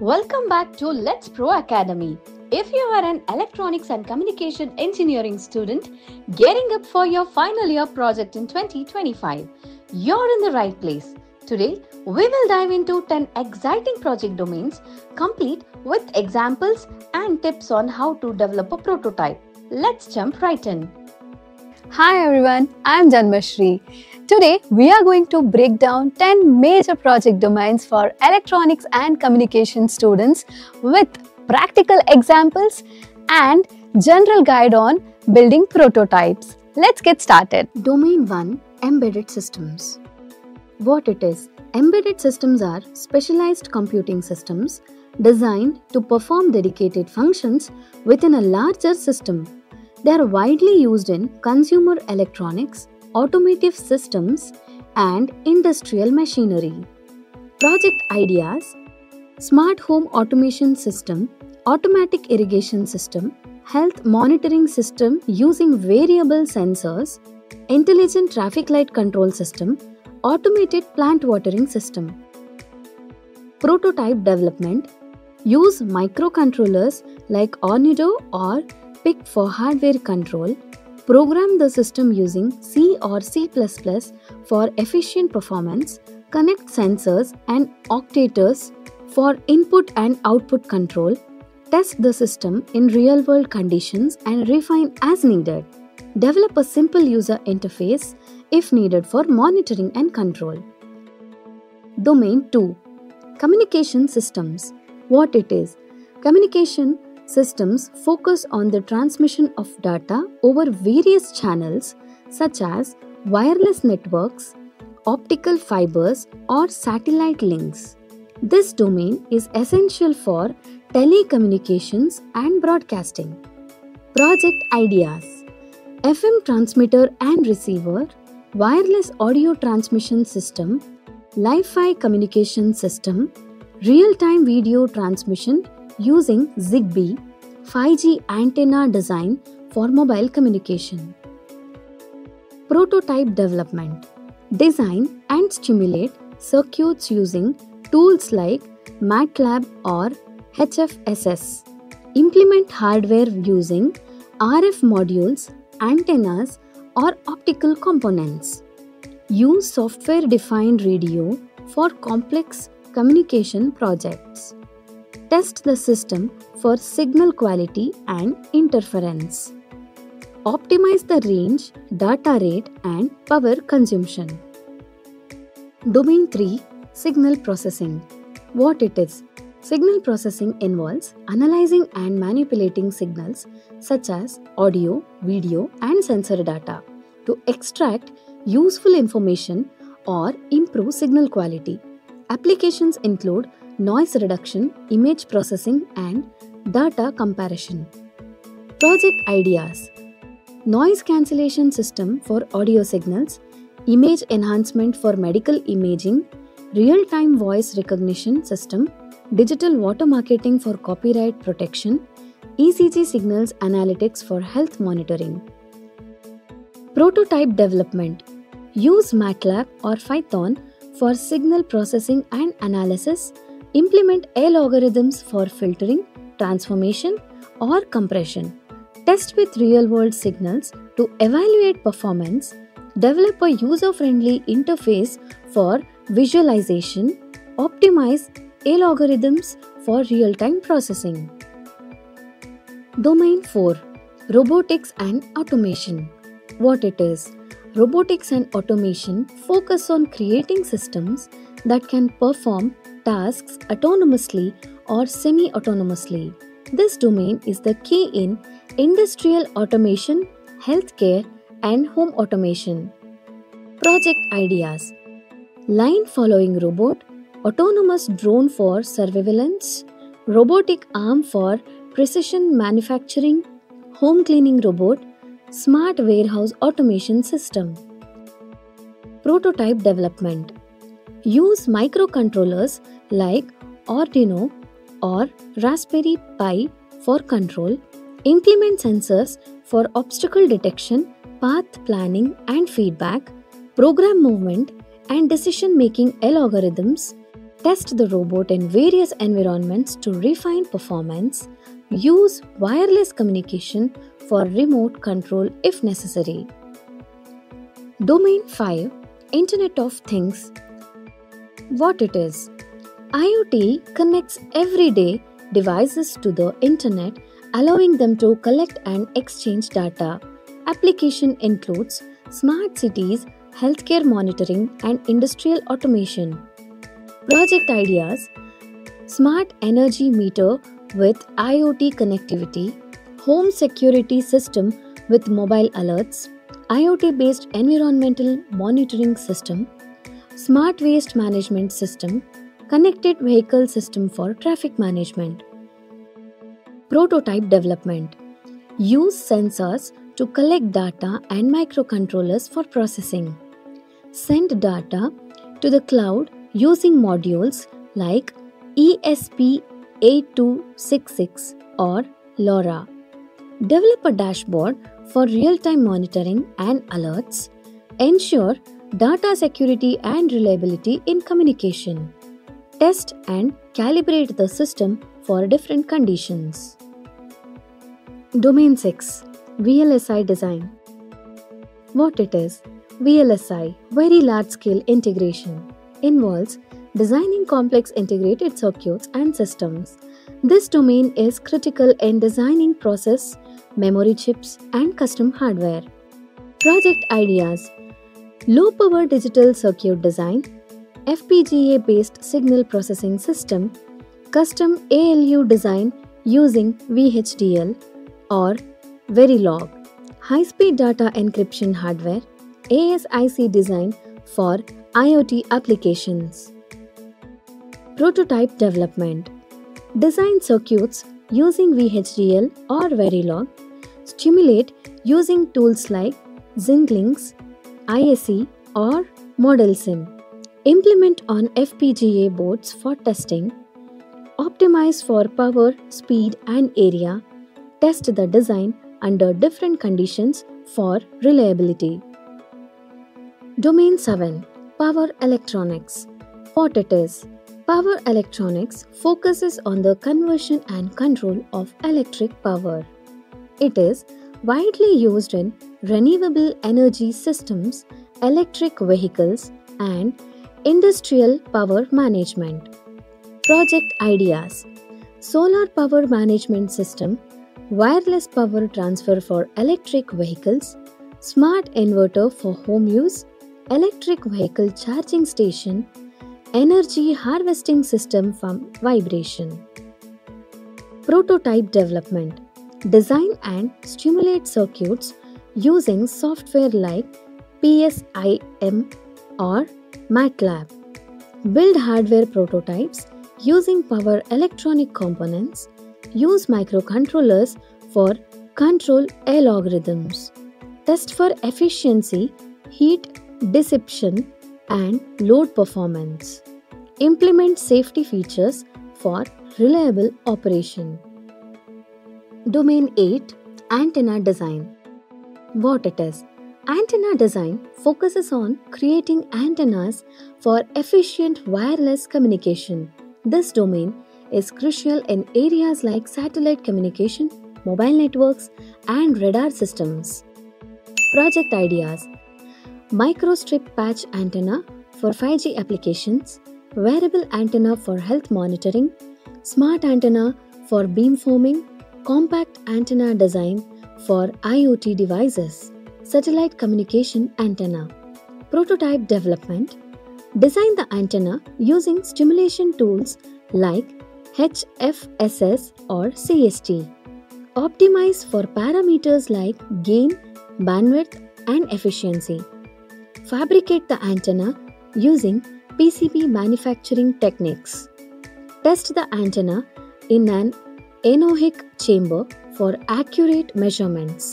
Welcome back to LetsPro Academy. If you are an electronics and communication engineering student gearing up for your final year project in 2025, you're in the right place. Today, we will dive into 10 exciting project domains, complete with examples and tips on how to develop a prototype. Let's jump right in. Hi everyone, I'm Janmashree. Today, we are going to break down 10 major project domains for electronics and communication students with practical examples and general guide on building prototypes. Let's get started. Domain 1. Embedded systems. What it is? Embedded systems are specialized computing systems designed to perform dedicated functions within a larger system. They are widely used in consumer electronics, automotive systems, and industrial machinery. Project ideas: smart home automation system, automatic irrigation system, health monitoring system using variable sensors, intelligent traffic light control system, automated plant watering system. Prototype development: use microcontrollers like Arduino or PIC for hardware control. Program the system using C or C++ for efficient performance. Connect sensors and actuators for input and output control. Test the system in real-world conditions and refine as needed. Develop a simple user interface if needed for monitoring and control. Domain 2. Communication systems. What it is? Communication systems focus on the transmission of data over various channels such as wireless networks, optical fibers, or satellite links. This domain is essential for telecommunications and broadcasting. Project ideas: FM transmitter and receiver, wireless audio transmission system, Li-Fi communication system, real-time video transmission using ZigBee, 5G antenna design for mobile communication. Prototype development: design and stimulate circuits using tools like MATLAB or HFSS. Implement hardware using RF modules, antennas, or optical components. Use software-defined radio for complex communication projects. Test the system for signal quality and interference. Optimize the range, data rate, and power consumption. Domain 3. Signal processing. What it is? Signal processing involves analyzing and manipulating signals such as audio, video, and sensor data to extract useful information or improve signal quality. Applications include noise reduction, image processing, and data comparison. Project ideas: noise cancellation system for audio signals, image enhancement for medical imaging, real-time voice recognition system, digital water marketing for copyright protection, ECG signals analytics for health monitoring. Prototype development: use MATLAB or Python for signal processing and analysis. Implement algorithms for filtering, transformation, or compression. Test with real-world signals to evaluate performance. Develop a user-friendly interface for visualization. Optimize algorithms for real-time processing. Domain 4. Robotics and automation. What it is? Robotics and automation focus on creating systems that can perform tasks autonomously or semi-autonomously. This domain is the key in industrial automation, healthcare, and home automation. Project ideas: line-following robot, autonomous drone for surveillance, robotic arm for precision manufacturing, home cleaning robot, smart warehouse automation system. Prototype development: use microcontrollers like Arduino or Raspberry Pi for control. Implement sensors for obstacle detection, path planning and feedback, program movement and decision-making algorithms. test the robot in various environments to refine performance, use wireless communication for remote control if necessary. Domain 5, Internet of Things. What it is? IoT connects everyday devices to the internet, allowing them to collect and exchange data. Application includes smart cities, healthcare monitoring, and industrial automation. Project ideas: smart energy meter with IoT connectivity, home security system with mobile alerts, IoT-based environmental monitoring system, smart waste management system, connected vehicle system for traffic management. Prototype development. Use sensors to collect data and microcontrollers for processing. Send data to the cloud using modules like ESP8266 or LoRa. Develop a dashboard for real-time monitoring and alerts. Ensure data security and reliability in communication. Test and calibrate the system for different conditions. Domain 6. VLSI design. What it is? VLSI, very large-scale integration, involves designing complex integrated circuits and systems. This domain is critical in designing process, memory chips, and custom hardware. Project ideas: low-power digital circuit design, FPGA-based signal processing system, custom ALU design using VHDL or Verilog, high-speed data encryption hardware, ASIC design for IoT applications. Prototype development. Design circuits using VHDL or Verilog. Simulate using tools like Xilinx, ISE or ModelSIM. Implement on FPGA boards for testing. Optimize for power, speed and area. Test the design under different conditions for reliability. Domain 7. Power electronics. What it is? Power electronics focuses on the conversion and control of electric power. It is widely used in renewable energy systems, electric vehicles, and industrial power management. Project ideas: solar power management system, wireless power transfer for electric vehicles, smart inverter for home use, electric vehicle charging station, energy harvesting system from vibration. Prototype development. Design and simulate circuits using software like PSIM or MATLAB. Build hardware prototypes using power electronic components. Use microcontrollers for control algorithms. Test for efficiency, heat dissipation, and load performance. Implement safety features for reliable operation. Domain 8. Antenna design. What it is? Antenna design focuses on creating antennas for efficient wireless communication. This domain is crucial in areas like satellite communication, mobile networks, and radar systems. Project ideas: microstrip patch antenna for 5G applications, wearable antenna for health monitoring, smart antenna for beamforming, compact antenna design for IoT devices, satellite communication antenna. Prototype development. Design the antenna using stimulation tools like HFSS or CST. Optimize for parameters like gain, bandwidth, and efficiency. Fabricate the antenna using PCB manufacturing techniques. Test the antenna in an Anechoic chamber for accurate measurements.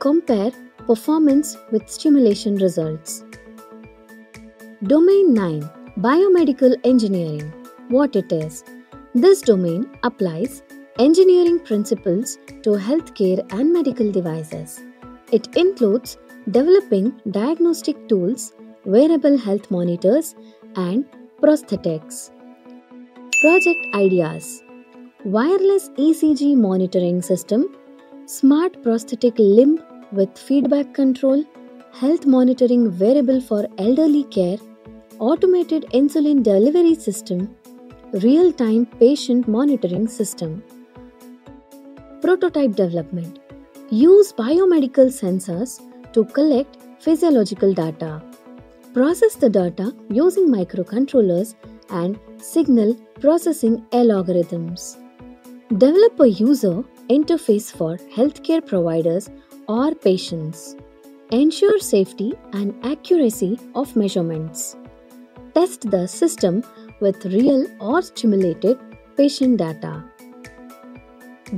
Compare performance with stimulation results. Domain 9. Biomedical engineering. What it is? This domain applies engineering principles to healthcare and medical devices. It includes developing diagnostic tools, wearable health monitors, and prosthetics. Project ideas: wireless ECG monitoring system, smart prosthetic limb with feedback control, health monitoring wearable for elderly care, automated insulin delivery system, real-time patient monitoring system. Prototype development. Use biomedical sensors to collect physiological data. Process the data using microcontrollers and signal processing algorithms. Develop a user interface for healthcare providers or patients. Ensure safety and accuracy of measurements. Test the system with real or simulated patient data.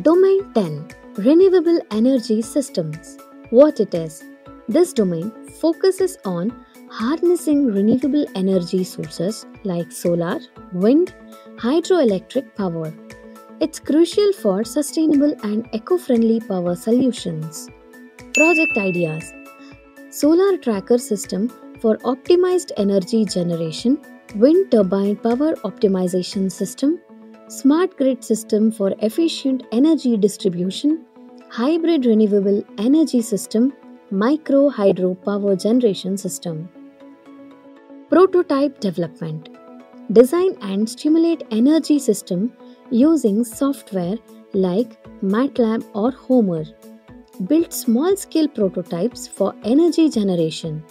Domain 10. Renewable energy systems. What it is? This domain focuses on harnessing renewable energy sources like solar, wind, hydroelectric power. It's crucial for sustainable and eco-friendly power solutions. Project ideas: solar tracker system for optimized energy generation, wind turbine power optimization system, smart grid system for efficient energy distribution, hybrid renewable energy system, micro hydro power generation system. Prototype development. Design and stimulate energy system using software like MATLAB or Homer. Build small-scale prototypes for energy generation.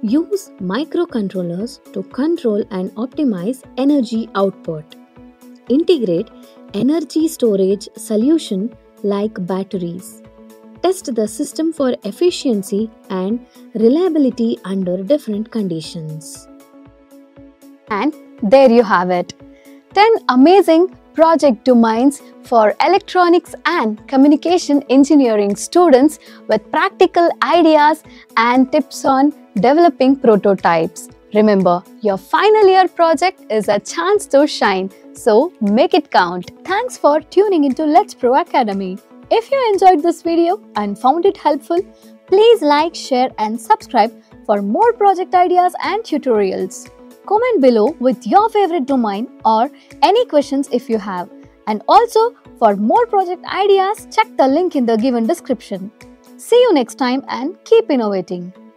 Use microcontrollers to control and optimize energy output. Integrate energy storage solution like batteries. Test the system for efficiency and reliability under different conditions. And there you have it. 10 amazing project domains for electronics and communication engineering students with practical ideas and tips on developing prototypes. Remember, your final year project is a chance to shine, so make it count. Thanks for tuning into LetsPro Academy. If you enjoyed this video and found it helpful, please like, share and subscribe for more project ideas and tutorials. Comment below with your favorite domain or any questions if you have. And also, for more project ideas, check the link in the given description. See you next time and keep innovating.